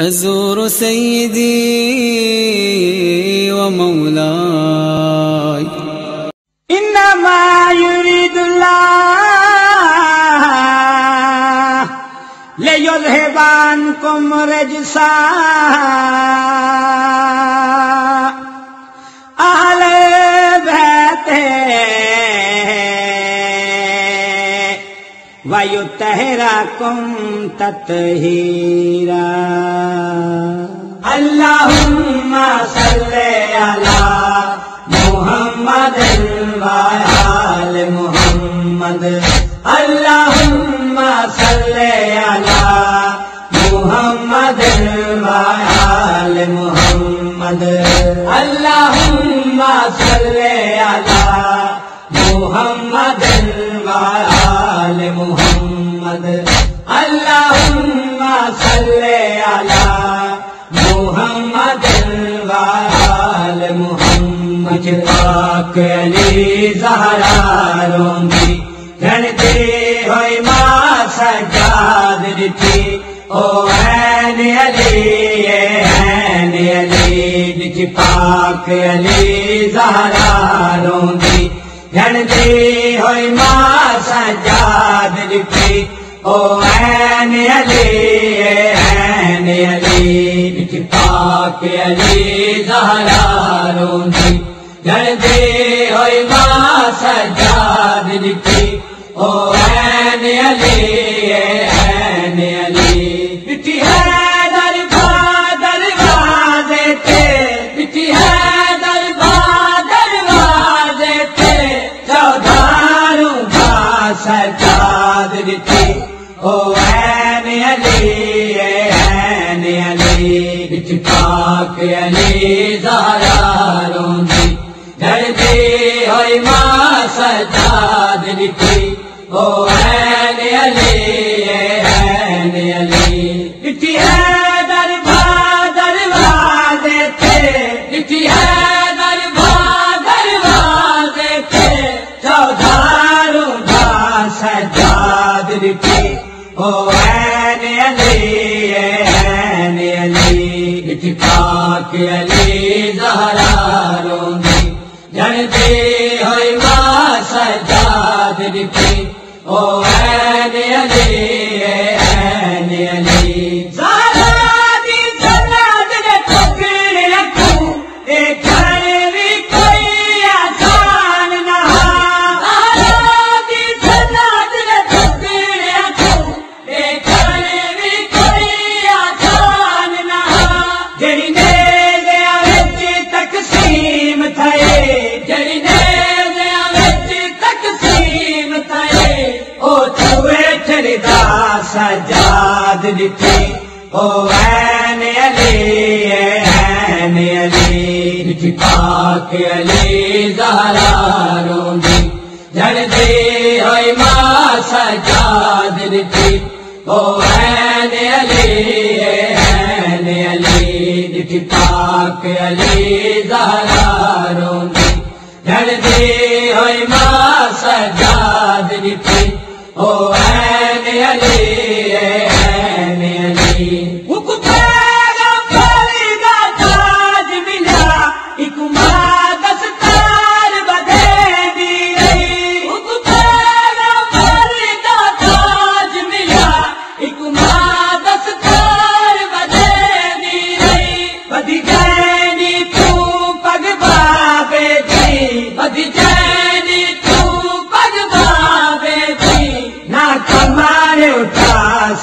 أزور سيدي ومولاي إنما يريد الله ليذهب عنكم رجس أهل بيته ويطهركم تطهيرا اللهم صل على محمد وعلى محمد اللهم صل على محمد وعلى محمد اللهم صل على محمد وعلى محمد اللهم صل على मुझ पाक अली ज़हरा रोंदी रणते होई मां सज्जाद डिठी ओ ऐन अली ये ऐन अली मुझ पाक अली ज़हरा रोंदी रणते होई मां सज्जाद डिठी ओ ऐन अली ये ऐन अली मुझ पाक अली ज़हरा रोंदी जड़दे होई मां सज्जाद डिठी ओ ऐन अली ऐन अली बिठी है दरवाजे ते बिठी है दरवाजे ते चौधारू मां सज्जाद डिठी ओ ऐन अली ऐन अली बिठी पाक अली ज़हरा रोंदी धरती होई मां सज्जाद डिठी ओ ऐन अली ऐन अली डिठी है दरवाजे ते डिठी है दरवाजे ते चौधारू मां सज्जाद डिठी ओ ऐन अली ऐन अली डिठी पाक अली ज़हरा रोंदी जड़दे होई मां सज्जाद डिठी ओ ऐन अली ऐन अली ज़हरा दी जन्नत दे टुकड़े रखूं ए घर वी कोई आसान ना ज़हरा दी जन्नत दे टुकड़े रखूं ए घर वी कोई आसान ना जेड़ी नेज़ियां विच तकसीम थए सज्जाद डिठी ओ ऐन अली ऐन अली डिठी पाक अली ज़हरा रोंदी जड़दे होई मां सज्जाद डिठी ओ ऐन अली डिठी पाक अली ज़हरा रोंदी जड़दे होई मां सज्जाद डिठी ओ ऐन अली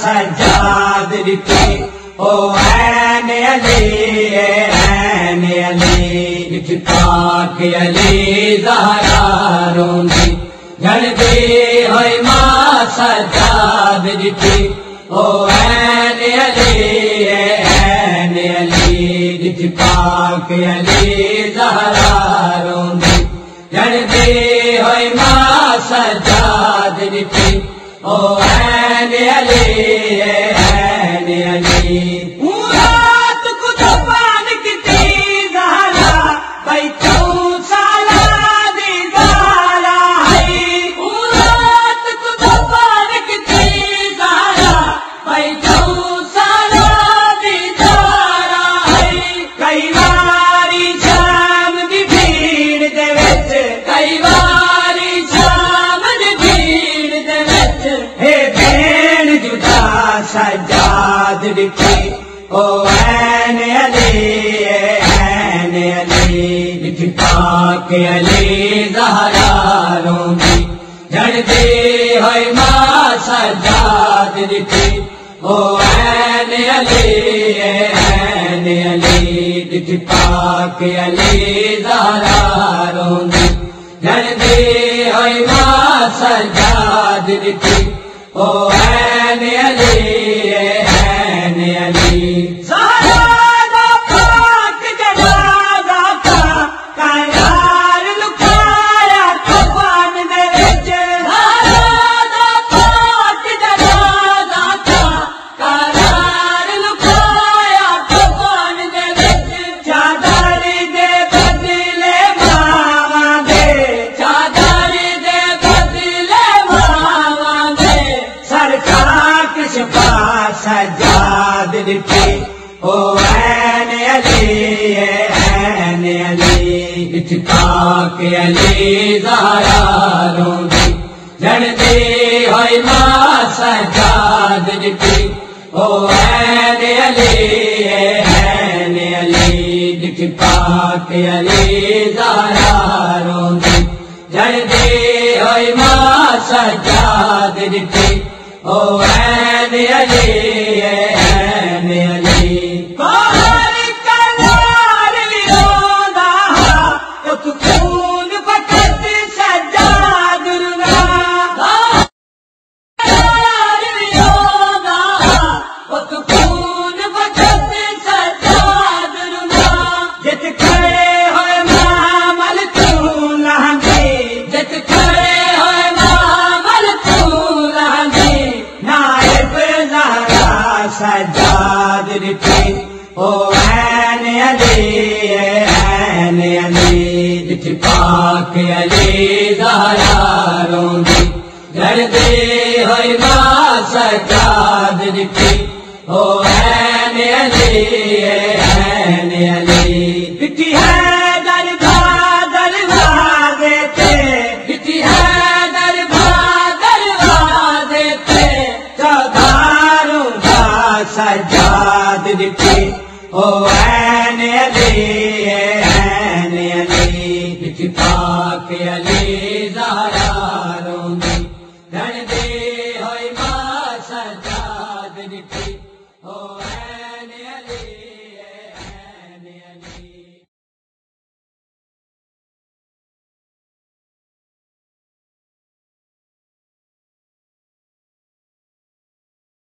सज्जाद डिठी ओ ऐन अली डिठी पाक अली ज़हरा रोंदी जड़दे होई मां सज्जाद डिठी ओ ऐन अली डिठी पाक अली ज़हरा रोंदी जड़दे होई मां सज्जाद डिठी ओ ऐन अली रात को तूफान की ज़हरा भाई तू साला दी ज़हरा है रात को तूफान की ज़हरा भाई तू साला दी लिखी ओ ऐन अली ऐन अली। दिथि पाक अली ज़हरा रोंदी झड़दी होई मां सज्जाद। दिथि ओ ऐन अली ऐन अली। दिथि पाक अली ज़हरा रोंदी झड़दी होई मां सज्जाद। दिथि ओ ऐन अली ऐन अली। ज़हरा दा पाक जनाज़ा था कायनार लुकाया तूफान दे विच। ज़हरा दा पाक जनाज़ा था कायनार लुकाया तूफान दे विच। चादर दे बदले मावा दे चादर दे बदले मावा दे। सरकार शफा सज्जाद। दिथि ओ ऐन अली ऐन अली। दिथि पाक अली ज़हरा रोंदी झड़दी होई मां सज्जाद। दिथि ओ ऐन अली ऐन अली। दिथि पाक अली ज़हरा रोंदी झड़दी होई मां सज्जाद। दिथि ओ ऐन अली ऐन अली। बाहर कनार भी रोंदा हा उत खून बखत सज्जाद। कनार भी रोंदा हा उत खून बखत सज्जाद। जित खड़े होए मामल तू लहंगे। जित खड़े होए मामल तू लहंगे। सज्जाद दिथि ओ ऐन अली ऐन अली। दिथि पाक अली ज़हरा रोंदी झड़दी होई मां सज्जाद। दिथि ओ ऐन अली ऐन अली। दिथि है सज्जाद। दिथि ओ ऐन अली ऐन अली। दिथि पाक अली।